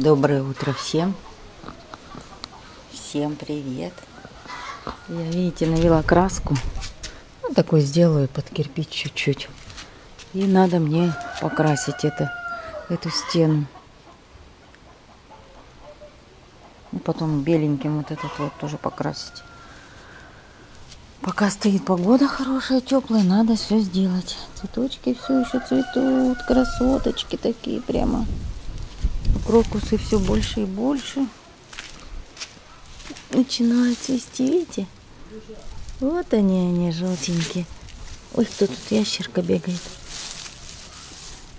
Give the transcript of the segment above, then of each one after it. Доброе утро всем. Всем привет. Я, видите, навела краску. Вот такой сделаю под кирпич чуть-чуть. И надо мне покрасить эту стену. И потом беленьким вот этот вот тоже покрасить. Пока стоит погода хорошая, теплая, надо все сделать. Цветочки все еще цветут, красоточки такие прямо. Крокусы все больше и больше начинают цвести, видите? Вот они желтенькие. Ой, кто тут, ящерка бегает.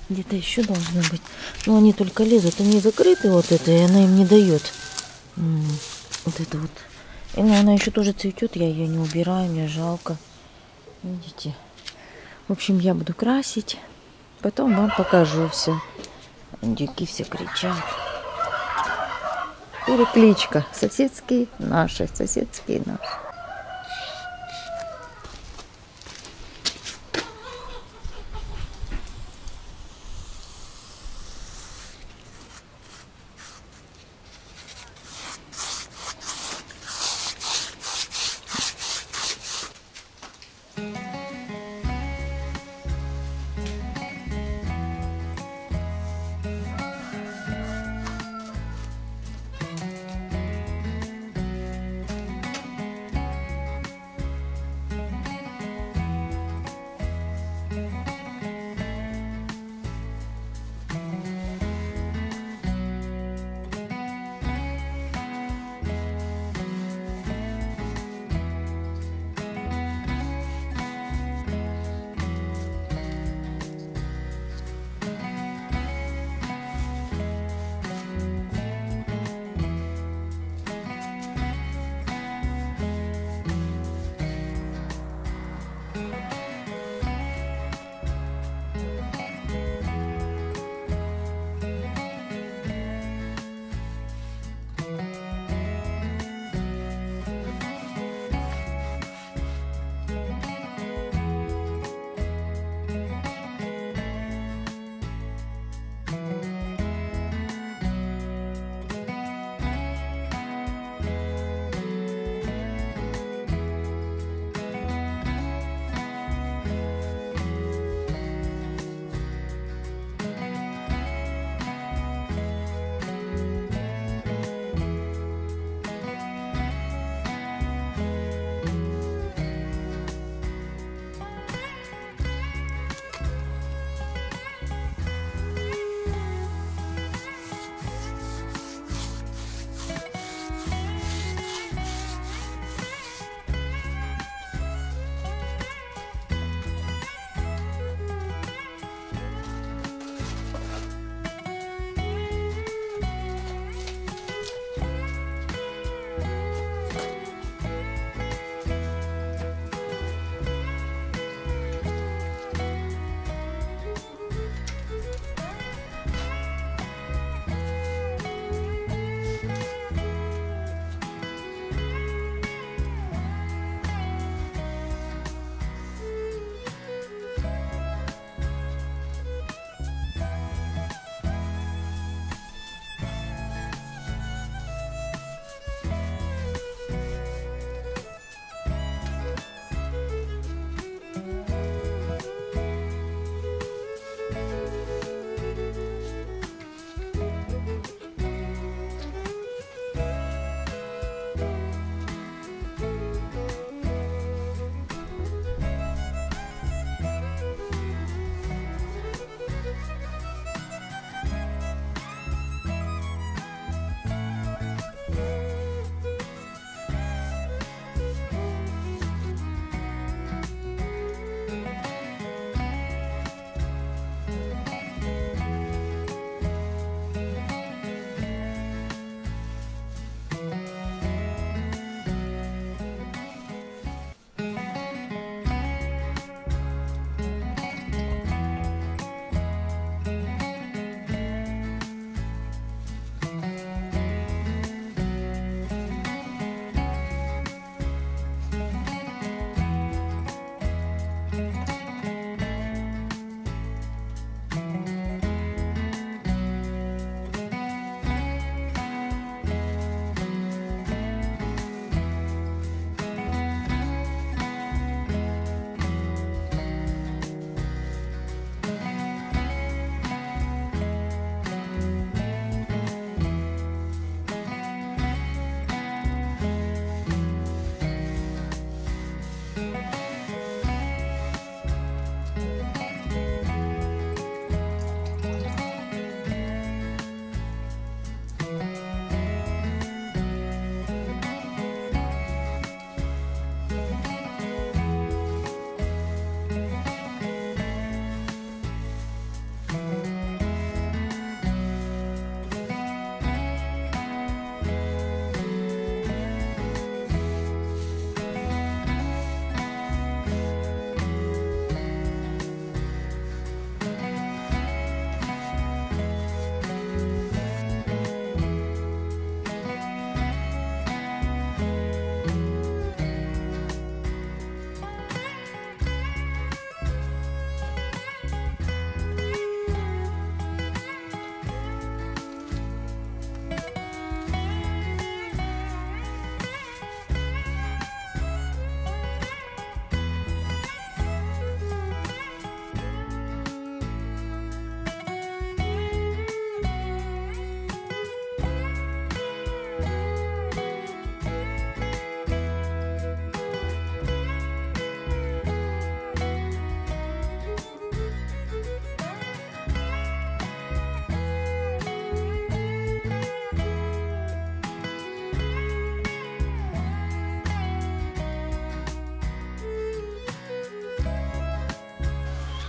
Где-то еще должно быть. Но они только лезут, они закрыты вот это, и она им не дает. Вот это вот. И она еще тоже цветет, я ее не убираю, мне жалко. Видите? В общем, я буду красить, потом вам покажу все. Индюки все кричат. Перекличка. Соседские наши, соседские наши.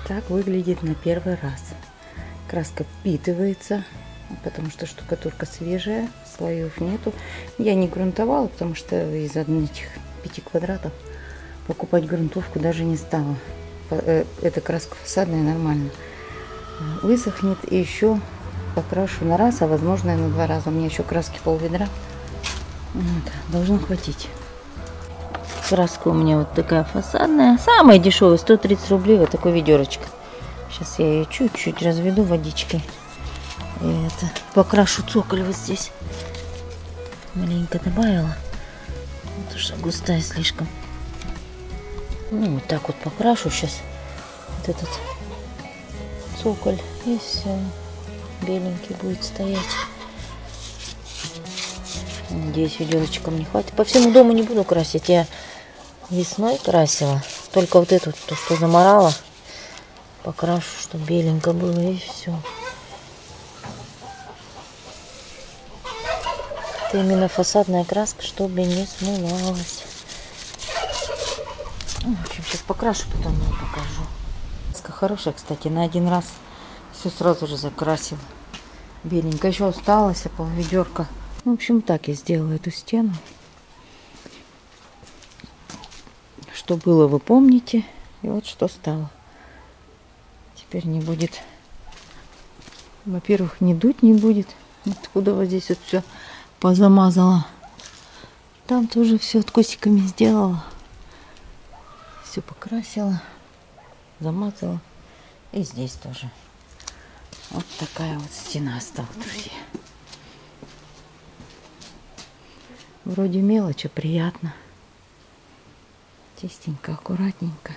Так выглядит на первый раз. Краска впитывается, потому что штукатурка свежая, слоев нету. Я не грунтовала, потому что из одних 5 квадратов покупать грунтовку даже не стала. Эта краска фасадная, нормально высохнет. И еще покрашу на раз, а возможно и на 2 раза. У меня еще краски пол-ведра. Вот, должно хватить. Краска у меня вот такая фасадная. Самая дешевая, 130 рублей, вот такой ведерочка. Сейчас я ее чуть-чуть разведу водичкой. И это, покрашу цоколь вот здесь. Маленько добавила, потому что густая слишком. Ну, вот так вот покрашу сейчас вот этот цоколь. И все. Беленький будет стоять. Надеюсь, ведерочка мне хватит. По всему дому не буду красить. Я весной красила. Только вот эту, то, что заморала, покрашу, чтобы беленько было, и все. Это именно фасадная краска, чтобы не смывалась. Ну, в общем, сейчас покрашу, потом я покажу. Краска хорошая, кстати, на 1 раз все сразу же закрасила. Беленько. Еще осталось пол-ведерка. В общем, так я сделала эту стену. Что было, вы помните. И вот что стало. Теперь не будет. Во-первых, не дуть не будет. Откуда вот здесь вот все позамазала. Там тоже все откосиками сделала. Все покрасила. Замазала. И здесь тоже. Вот такая вот стена осталась, друзья. Вроде мелочи, приятно. Чистенько, аккуратненько.